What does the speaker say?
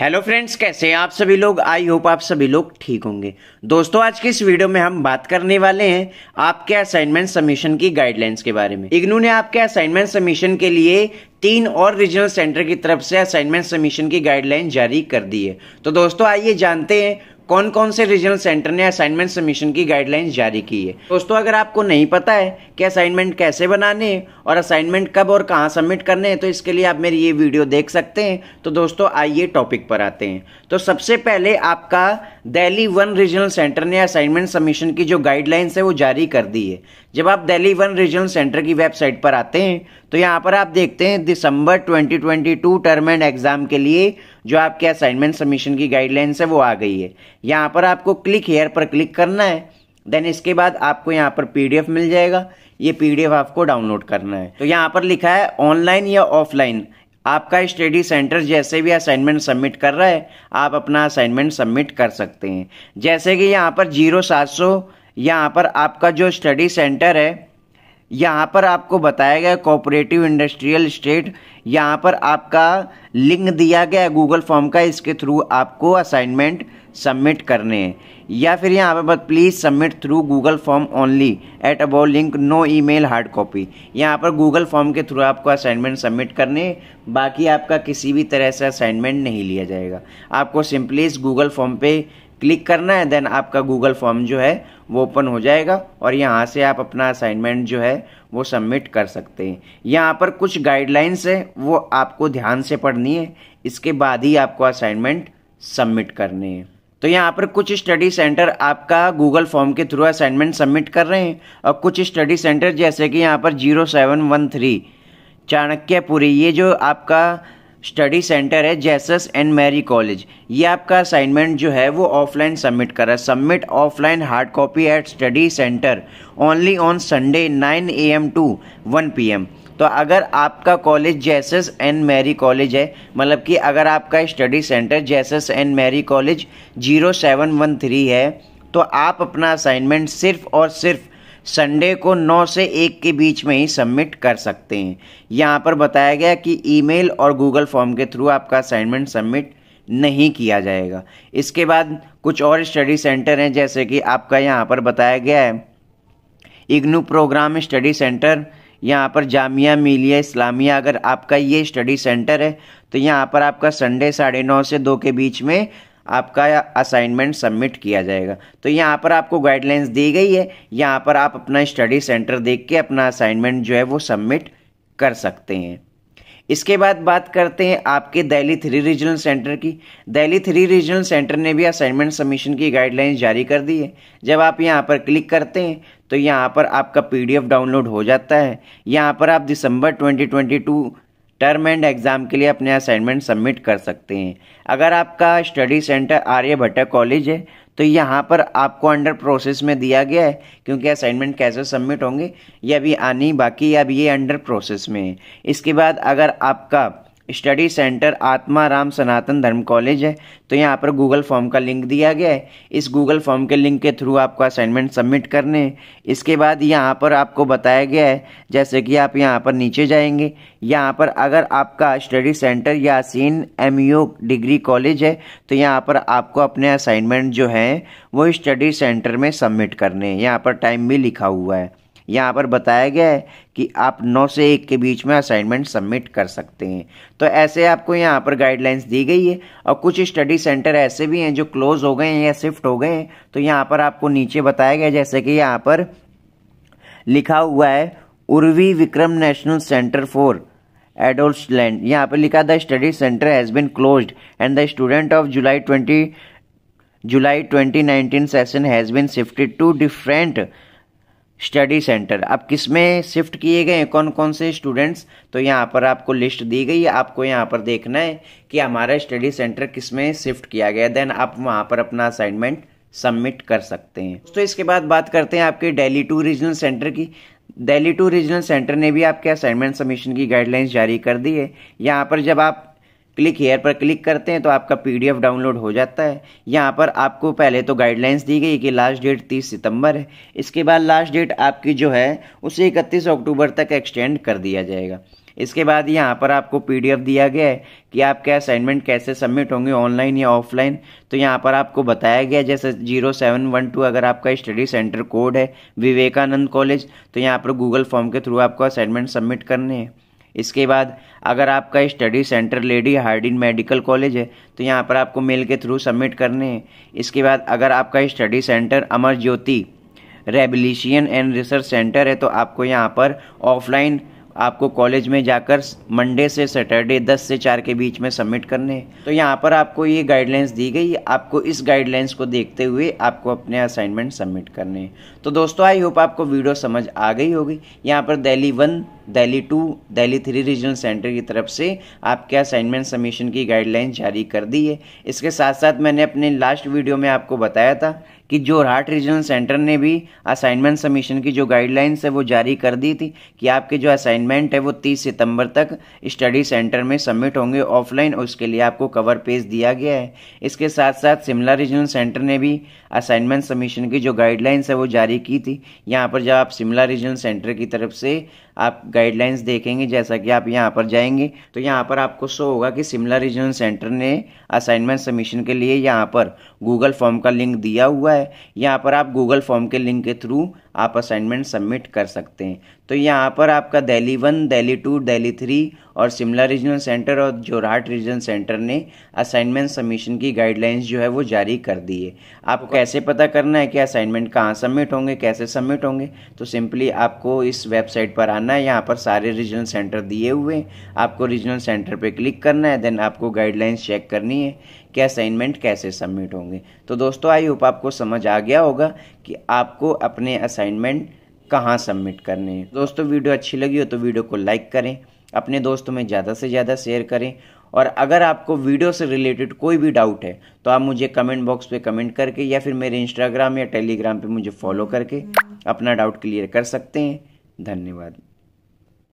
Hello friends, कैसे हैं आप सभी लोग। आई होप आप सभी लोग ठीक होंगे। दोस्तों, आज की इस वीडियो में हम बात करने वाले हैं आपके असाइनमेंट सबमिशन की गाइडलाइंस के बारे में। इग्नू ने आपके असाइनमेंट सबमिशन के लिए 3 और रीजनल सेंटर की तरफ से असाइनमेंट सबमिशन की गाइडलाइन जारी कर दी है। तो दोस्तों, आइए जानते हैं कौन कौन से रीजनल सेंटर ने असाइनमेंट सबमिशन की गाइडलाइंस जारी की है। दोस्तों, अगर आपको नहीं पता है कि असाइनमेंट कैसे बनाने हैं और असाइनमेंट कब और कहां सबमिट करने हैं, तो इसके लिए आप मेरी ये वीडियो देख सकते हैं। तो दोस्तों, आइए टॉपिक पर आते हैं। तो सबसे पहले आपका दिल्ली 1 रीजनल सेंटर ने असाइनमेंट सबमिशन की जो गाइडलाइंस है वो जारी कर दी है। जब आप दिल्ली 1 रीजनल सेंटर की वेबसाइट पर आते हैं तो यहाँ पर आप देखते हैं दिसंबर 2022 टर्म एंड एग्जाम के लिए जो आपके असाइनमेंट सबमिशन की गाइडलाइंस है वो आ गई है। यहाँ पर आपको क्लिक हेयर पर क्लिक करना है। देन इसके बाद आपको यहाँ पर पीडीएफ मिल जाएगा। ये पीडीएफ आपको डाउनलोड करना है। तो यहाँ पर लिखा है ऑनलाइन या ऑफलाइन, आपका स्टडी सेंटर जैसे भी असाइनमेंट सबमिट कर रहा है आप अपना असाइनमेंट सबमिट कर सकते हैं। जैसे कि यहाँ पर 0700 यहाँ पर आपका जो स्टडी सेंटर है यहाँ पर आपको बताया गया कोऑपरेटिव इंडस्ट्रियल एस्टेट, यहाँ पर आपका लिंक दिया गया है गूगल फॉर्म का, इसके थ्रू आपको असाइनमेंट सबमिट करने हैं। या फिर यहाँ पर बस please submit through Google form only at above link, no email, hard copy. यहाँ पर गूगल फॉर्म के थ्रू आपको असाइनमेंट सबमिट करने हैं, बाकी आपका किसी भी तरह से असाइनमेंट नहीं लिया जाएगा। आपको सिंपली इस गूगल फॉर्म पे क्लिक करना है। देन आपका गूगल फॉर्म जो है वो ओपन हो जाएगा और यहाँ से आप अपना असाइनमेंट जो है वो सबमिट कर सकते हैं। यहाँ पर कुछ गाइडलाइंस है वो आपको ध्यान से पढ़नी है, इसके बाद ही आपको असाइनमेंट सबमिट करने हैं। तो यहाँ पर कुछ स्टडी सेंटर आपका गूगल फॉर्म के थ्रू असाइनमेंट सबमिट कर रहे हैं और कुछ स्टडी सेंटर जैसे कि यहाँ पर 0713 चाणक्यपुरी, ये जो आपका स्टडी सेंटर है जेसस एंड मैरी कॉलेज, ये आपका असाइनमेंट जो है वो ऑफलाइन सबमिट कर रहा है। Submit offline hard copy at study centre only on Sunday 9 AM to 1 PM। तो अगर आपका college Jesus and Mary college है, मतलब कि अगर आपका study centre Jesus and Mary college 0713 है, तो आप अपना असाइनमेंट सिर्फ और सिर्फ संडे को 9 से 1 के बीच में ही सबमिट कर सकते हैं। यहाँ पर बताया गया कि ईमेल और गूगल फॉर्म के थ्रू आपका असाइनमेंट सबमिट नहीं किया जाएगा। इसके बाद कुछ और स्टडी सेंटर हैं जैसे कि आपका यहाँ पर बताया गया है IGNOU प्रोग्राम स्टडी सेंटर, यहाँ पर जामिया मिलिया इस्लामिया, अगर आपका ये स्टडी सेंटर है तो यहाँ पर आपका संडे 9:30 से 2 के बीच में आपका असाइनमेंट सबमिट किया जाएगा। तो यहाँ पर आपको गाइडलाइंस दी गई है, यहाँ पर आप अपना स्टडी सेंटर देख के अपना असाइनमेंट जो है वो सबमिट कर सकते हैं। इसके बाद बात करते हैं आपके दिल्ली 3 रीजनल सेंटर की। दिल्ली 3 रीजनल सेंटर ने भी असाइनमेंट सबमिशन की गाइडलाइंस जारी कर दी है। जब आप यहाँ पर क्लिक करते हैं तो यहाँ पर आपका पीडीएफ डाउनलोड हो जाता है। यहाँ पर आप दिसंबर 2022 टर्म एंड एग्ज़ाम के लिए अपने असाइनमेंट सबमिट कर सकते हैं। अगर आपका स्टडी सेंटर आर्य भट्ट कॉलेज है तो यहाँ पर आपको अंडर प्रोसेस में दिया गया है, क्योंकि असाइनमेंट कैसे सबमिट होंगे ये अभी आनी बाकी, अब ये अंडर प्रोसेस में है। इसके बाद अगर आपका स्टडी सेंटर आत्मा राम सनातन धर्म कॉलेज है तो यहाँ पर गूगल फॉर्म का लिंक दिया गया है, इस गूगल फॉर्म के लिंक के थ्रू आपको असाइनमेंट सबमिट करने हैं। इसके बाद यहाँ पर आपको बताया गया है, जैसे कि आप यहाँ पर नीचे जाएंगे, यहाँ पर अगर आपका स्टडी सेंटर या CNMU डिग्री कॉलेज है तो यहाँ पर आपको अपने असाइनमेंट जो हैं वो स्टडी सेंटर में सबमिट करने हैं। यहाँ पर टाइम भी लिखा हुआ है, यहाँ पर बताया गया है कि आप 9 से 1 के बीच में असाइनमेंट सबमिट कर सकते हैं। तो ऐसे आपको यहाँ पर गाइडलाइंस दी गई है। और कुछ स्टडी सेंटर ऐसे भी हैं जो क्लोज हो गए हैं या शिफ्ट हो गए हैं, तो यहाँ पर आपको नीचे बताया गया, जैसे कि यहाँ पर लिखा हुआ है Urvi Vikram national centre for adult land, यहाँ पर लिखा the study centre has been closed and the student of July 2019 session has been shifted to different study centre. अब किस में शिफ्ट किए गए हैं, कौन कौन से स्टूडेंट्स, तो यहाँ पर आपको लिस्ट दी गई है। आपको यहाँ पर देखना है कि हमारा स्टडी सेंटर किस में शिफ्ट किया गया, देन आप वहाँ पर अपना असाइनमेंट सबमिट कर सकते हैं। तो इसके बाद बात करते हैं आपके दिल्ली 2 रीजनल सेंटर की। दिल्ली 2 रीजनल सेंटर ने भी आपके असाइनमेंट सबमिशन की गाइडलाइंस जारी कर दी है। यहाँ पर जब आप क्लिक हेयर पर क्लिक करते हैं तो आपका पीडीएफ डाउनलोड हो जाता है। यहाँ पर आपको पहले तो गाइडलाइंस दी गई कि लास्ट डेट 30 सितंबर है, इसके बाद लास्ट डेट आपकी जो है उसे 31 अक्टूबर तक एक्सटेंड कर दिया जाएगा। इसके बाद यहाँ पर आपको PDF दिया गया है कि आपके असाइनमेंट कैसे सबमिट होंगे ऑनलाइन या ऑफलाइन। तो यहाँ पर आपको बताया गया जैसे 0712 अगर आपका स्टडी सेंटर कोड है विवेकानंद कॉलेज, तो यहाँ पर गूगल फॉर्म के थ्रू आपको असाइनमेंट सबमिट करने हैं। इसके बाद अगर आपका study centre Lady Hardinge medical college है तो यहाँ पर आपको मेल के थ्रू सबमिट करने हैं। इसके बाद अगर आपका study centre Amar Jyoti rehabilitation and research centre है तो आपको यहाँ पर ऑफलाइन आपको कॉलेज में जाकर मंडे से सैटरडे 10 से 4 के बीच में सबमिट करने हैं। तो यहाँ पर आपको ये गाइडलाइंस दी गई, आपको इस गाइडलाइंस को देखते हुए आपको अपने असाइनमेंट सबमिट करने हैं। तो दोस्तों आई होप आपको वीडियो समझ आ गई होगी। यहाँ पर Delhi 1, Delhi 2, Delhi 3 regional centre की तरफ से आपके असाइनमेंट सबमिशन की गाइडलाइंस जारी कर दी है। इसके साथ साथ मैंने अपने लास्ट वीडियो में आपको बताया था कि जोरहाट रीजनल सेंटर ने भी असाइनमेंट सबमिशन की जो गाइडलाइंस है वो जारी कर दी थी कि आपके जो असाइनमेंट है वो 30 सितंबर तक स्टडी सेंटर में सबमिट होंगे ऑफलाइन, उसके लिए आपको कवर पेज दिया गया है। इसके साथ साथ शिमला रीजनल सेंटर ने भी असाइनमेंट सबमिशन की जो गाइडलाइंस है वो जारी की थी। यहाँ पर जब आप शिमला रीजनल सेंटर की तरफ से आप गाइडलाइंस देखेंगे, जैसा कि आप यहाँ पर जाएंगे तो यहाँ पर आपको शो होगा कि शिमला रीजनल सेंटर ने असाइनमेंट सबमिशन के लिए यहाँ पर गूगल फॉर्म का लिंक दिया हुआ है। यहाँ पर आप गूगल फॉर्म के लिंक के थ्रू आप असाइनमेंट सबमिट कर सकते हैं। तो यहाँ पर आपका Delhi 1, Delhi 2, Delhi 3 और शिमला रीजनल सेंटर और जोरहाट रीजनल सेंटर ने असाइनमेंट सबमिशन की गाइडलाइंस जो है वो जारी कर दी है। आपको कैसे पता करना है कि असाइनमेंट कहाँ सबमिट होंगे, कैसे सबमिट होंगे, तो सिंपली आपको इस वेबसाइट पर आना है। यहाँ पर सारे रीजनल सेंटर दिए हुए, आपको रीजनल सेंटर पर क्लिक करना है, देन आपको गाइडलाइंस चेक करनी है कि असाइनमेंट कैसे सबमिट होंगे। तो दोस्तों आई होप आपको समझ आ गया होगा कि आपको अपने असाइनमेंट कहाँ सबमिट करने हैं। दोस्तों वीडियो अच्छी लगी हो तो वीडियो को लाइक करें, अपने दोस्तों में ज़्यादा से ज़्यादा शेयर करें, और अगर आपको वीडियो से रिलेटेड कोई भी डाउट है तो आप मुझे कमेंट बॉक्स पे कमेंट करके या फिर मेरे इंस्टाग्राम या टेलीग्राम पे मुझे फॉलो करके अपना डाउट क्लियर कर सकते हैं। धन्यवाद।